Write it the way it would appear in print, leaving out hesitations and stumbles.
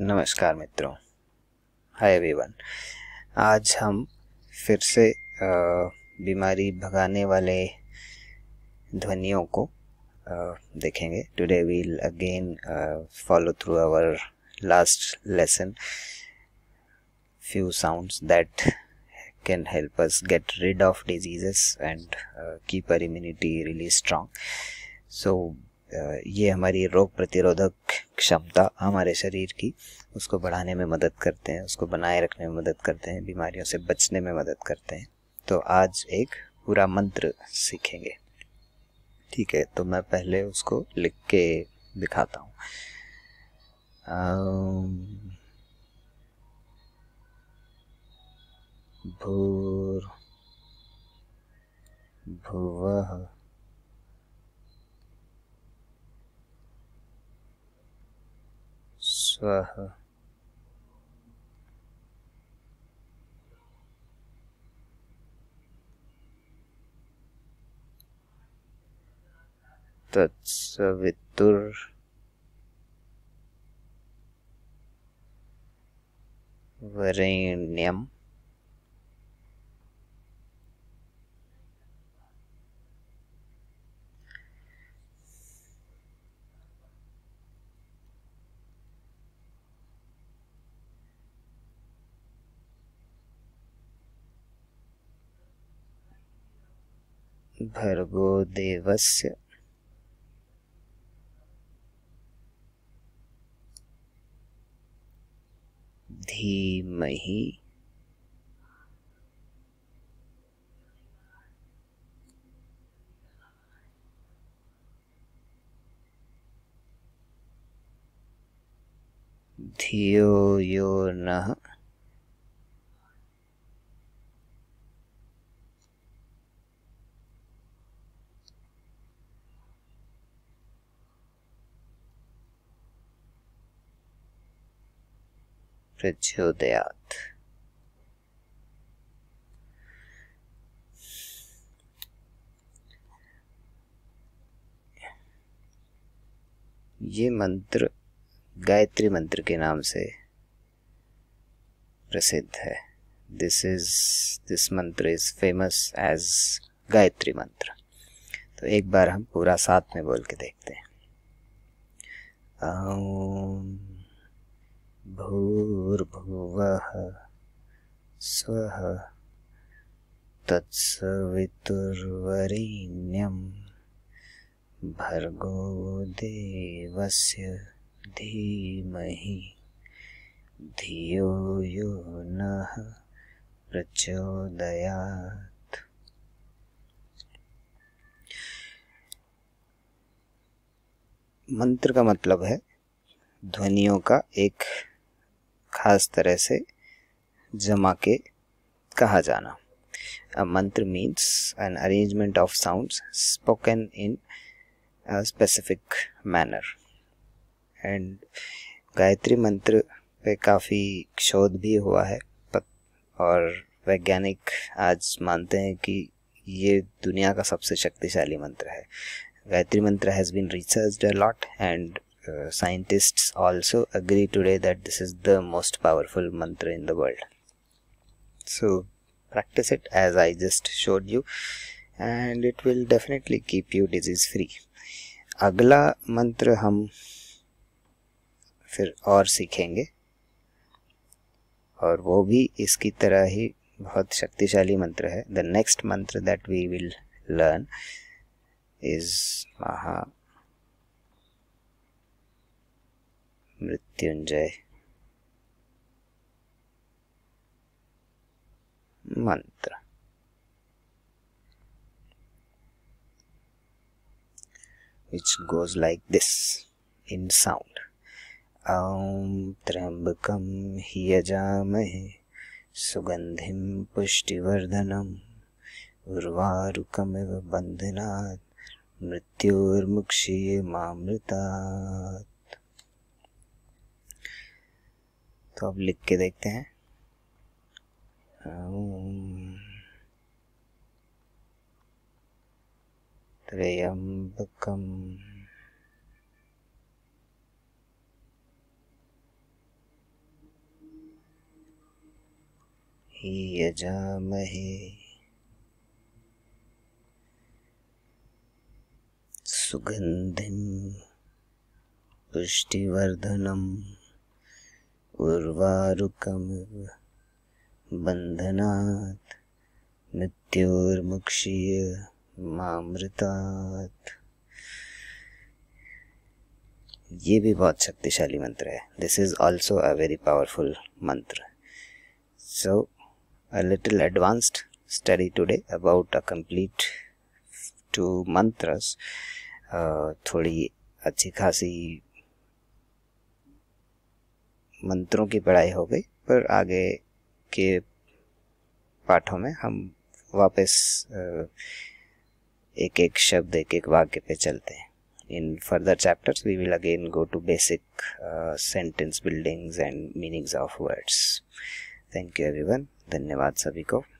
नमस्कार मित्रों, hi everyone. आज हम फिर से बीमारी भगाने वाले ध्वनियों को देखेंगे। Today we'll again follow through our last lesson, few sounds that can help us get rid of diseases and keep our immunity really strong. So ये हमारी रोग प्रतिरोधक क्षमता हमारे शरीर की, उसको बढ़ाने में मदद करते हैं, उसको बनाए रखने में मदद करते हैं, बीमारियों से बचने में मदद करते हैं। तो आज एक पूरा मंत्र सीखेंगे, ठीक है? तो मैं पहले उसको लिख के दिखाता हूँ। भूर भुवः स्वः तत्सवितुर्वरेण्यं भर्गो देवस्य धीमहि धियो यो नः प्रचोदयात्। ये मंत्र गायत्री मंत्र के नाम से प्रसिद्ध है। This mantra is famous as Gayatri mantra. तो एक बार हम पूरा साथ में बोल के देखते हैं। ओम भूर्भुवः स्वः तत्सवितुर्वरेण्यं भर्गो देवस्य धीमहि धियो यो नः प्रचोदयात्। मंत्र का मतलब है ध्वनियों का एक खास तरह से जमा के कहा जाना। A mantra means an arrangement of sounds spoken in a specific manner. And Gayatri मंत्र पे काफ़ी शोध भी हुआ है और वैज्ञानिक आज मानते हैं कि ये दुनिया का सबसे शक्तिशाली मंत्र है। गायत्री मंत्र has been researched a lot and scientists also agree today that this is the most powerful mantra in the world. So practice it as I just showed you and it will definitely keep you disease free. अगला मंत्र हम फिर और सीखेंगे और वो भी इसकी तरह ही बहुत शक्तिशाली मंत्र है। The next mantra that we will learn is Mahamrityunjaya Mantra. Which goes like this in sound. Aum Trambakam Hiyajamahe Sugandhim Pushtivardhanam Urvarukamiva Bandhanat Mrityurmukshiye Mamritat। तो अब लिख के देखते हैं। त्र्यंबकम् यजामहे सुगंधिं पुष्टिवर्धनम् उर्वारुकमिव बन्धनात् मृत्योर्मुक्षीय मामृतात्। ये भी बहुत शक्तिशाली मंत्र है। This is also a very powerful mantra. So, a little advanced study today about a complete 2 mantras. थोड़ी अच्छी खासी मंत्रों की पढ़ाई हो गई, पर आगे के पाठों में हम वापस एक एक शब्द एक एक वाक्य पे चलते हैं। In further chapters, we will again go to basic sentence buildings and meanings of words. Thank you everyone. धन्यवाद सभी को.